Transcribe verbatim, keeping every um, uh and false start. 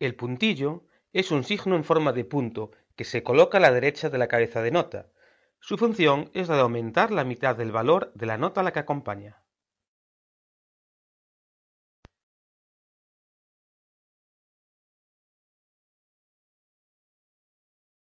El puntillo es un signo en forma de punto que se coloca a la derecha de la cabeza de nota. Su función es la de aumentar la mitad del valor de la nota a la que acompaña.